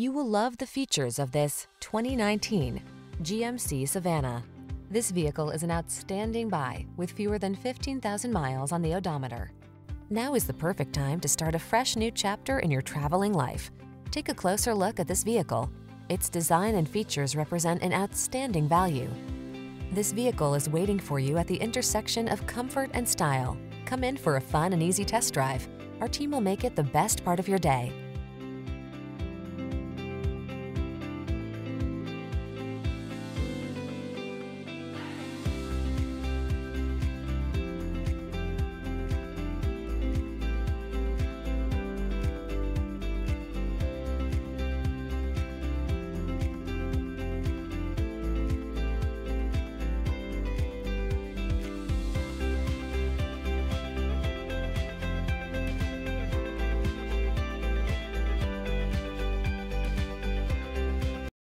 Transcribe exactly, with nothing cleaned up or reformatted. You will love the features of this twenty nineteen G M C Savana. This vehicle is an outstanding buy with fewer than fifteen thousand miles on the odometer. Now is the perfect time to start a fresh new chapter in your traveling life. Take a closer look at this vehicle. Its design and features represent an outstanding value. This vehicle is waiting for you at the intersection of comfort and style. Come in for a fun and easy test drive. Our team will make it the best part of your day.